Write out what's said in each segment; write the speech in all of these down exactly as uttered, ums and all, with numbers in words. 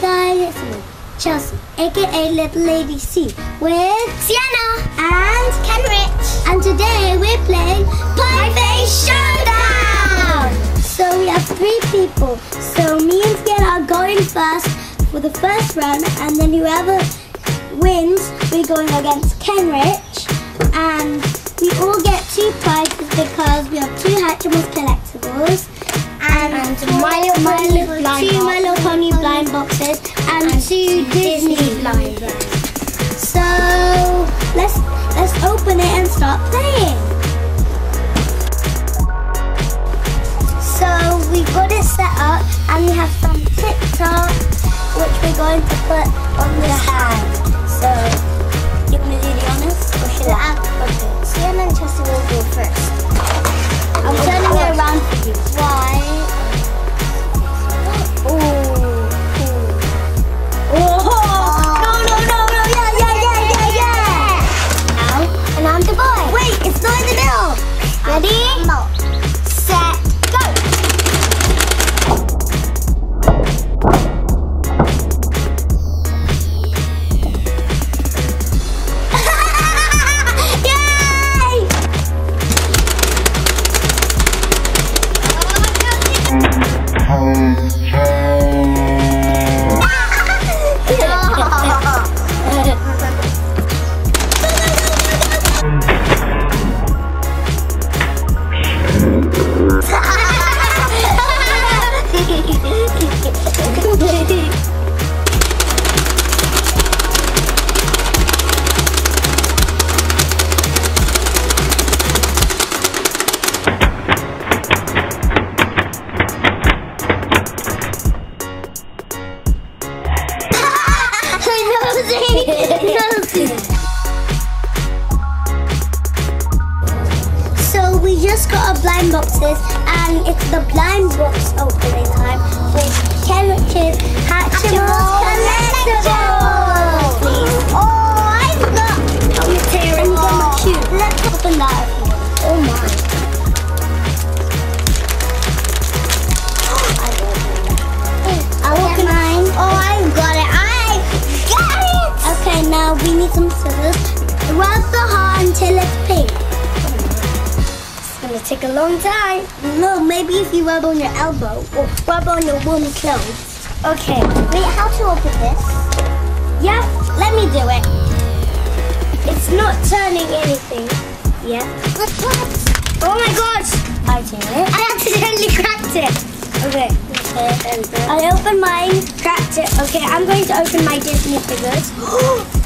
Hey guys, it's me, Chelsea, aka Little Lady C, with Sienna and Kenrich, and today we're playing Pie Face Showdown! So we have three people, so me and Sienna are going first for the first round, and then whoever wins, we're going against Kenrich, and we all get two prizes because we have two Hatchimals collectibles, and, and my, little, my little blind two My Little Pony blind boxes and, and two Disney, Disney blind boxes. So let's let's open it and start playing. So we've got it set up and we have some TikTok which we're going to put on the hand. So you're gonna do the honors or should I? Okay. Sienna and Chelsea will go first. I'm turning it around for you. Why? Ooh. Ooh. Oh! No, no, no, no! Yeah, yeah, yeah, yeah, yeah! Now, and I'm the boy. Wait, it's not in the middle. Ready? Set, go! So we just got our blind boxes and it's the blind box opening time with Kenrich's Hatchimals Collectibles. Oh, I've got a material cute. Let's open that up. Oh my. I'll open mine. Oh, I've got it. Okay, now we need some scissors. Rub the heart until it's pink. It's gonna take a long time. No, maybe if you rub on your elbow or rub on your warm clothes. Okay. Wait, how to open this? Yeah, let me do it. It's not turning anything. Yeah. Oh my gosh! I did it. I accidentally cracked it. Okay. I opened mine, cracked it. Okay, I'm going to open my Disney figures.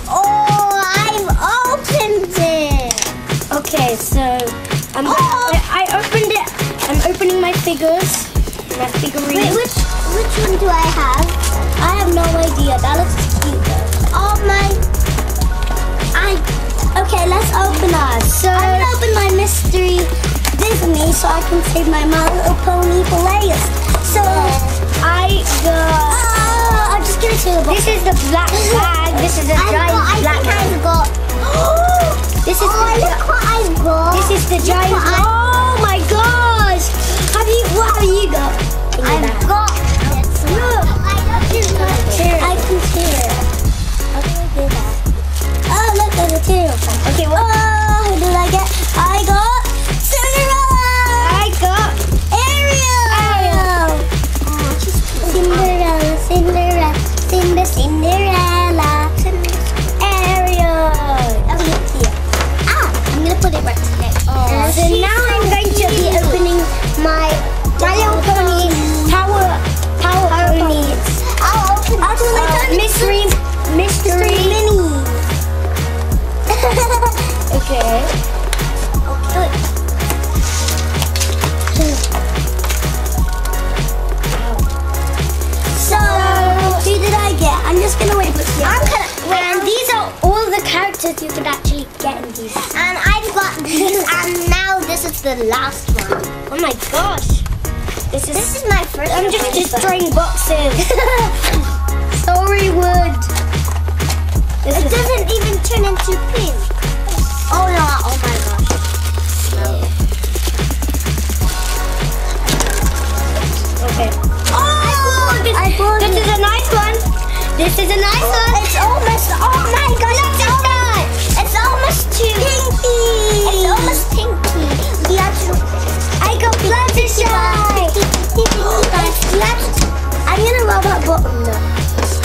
Oh, I've opened it. Okay, so I'm oh. I, I opened it. I'm opening my figures. My figurines. Wait, which which one do I have? I have no idea. That looks cute though. Oh my. I. Okay, let's open ours. So I'm gonna open my mystery Disney so I can save my My Little Pony for later. So I got. Uh, I'll just give it to the box. This is the black bag. This is a giant got, black bag. I think I've got. This is. Oh, the, look what I've got. This is the giant. Oh my gosh! Have you? What have you got? I've bag? got. This. Look. I got this I can tear it. Okay, do that. Oh, look, there's a tear. Okay, what? Oh, who did I get? I got. Cinderella, Cinderella, Cinderella, Ariel. Oh, it's here. Ah, I'm gonna put it right there. Oh, so now I'm going to be opening my My Little Pony Power Power Ponies. I'll open it. Mystery Mystery Mini. Okay. Okay. I'm just gonna wait for you. I'm gonna. Wait, and these are all the characters you could actually get in these. And I've got these, and now this is the last one. Oh my gosh! This is this is my first. I'm just destroying boxes. Sorry, wood. This it doesn't it. even turn into pink. Oh no! Oh my gosh! No. Okay. Oh! I bought this. I bought this it. is a nice one. This is a nice one. It's almost, oh my god, look at that. It's almost too pinky. It's almost pinky. We have to, I got Fluttershy. Oh guys, let's, I'm gonna rub that bottom now.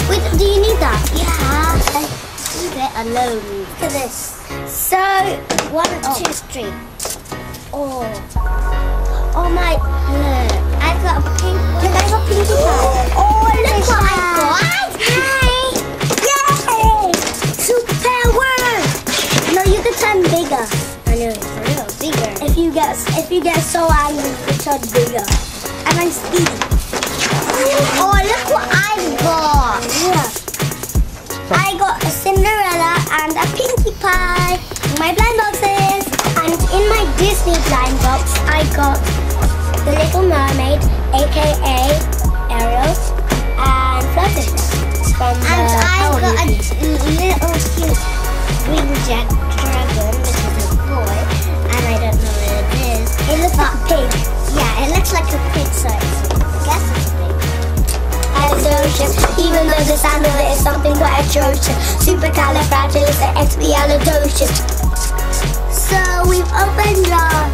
Wait, do you need that? Yeah. I leave it alone. Look at this. So, one, oh. two, three. Oh. Oh my, look. I've got a pink, look, I've got pinky pie. Oh, look what I've got. Bigger. I know it's real bigger. If you get if you get so angry, you turn bigger. And I'm speedy. Oh, look what I've got! Yeah. I got a Cinderella and a Pinkie Pie. My blind boxes. And in my Disney blind box, I got the Little Mermaid, aka Ariel, and Fluttershy. From the and I got a little cute green jet. It looks like a pig. Yeah, it looks like a pig, so I guess it's a pig. Allosaurus, even though the sound of it is something quite atrocious. Supercalifragilisticexpialidocious. So we've opened our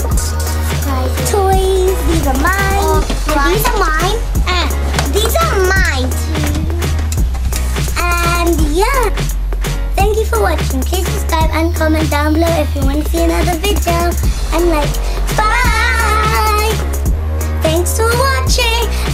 toys. These are mine. Oh, right. These are mine. And these are mine too. And yeah. Thank you for watching. Please subscribe and comment down below if you want to see another video. And like. Bye! Thanks for watching.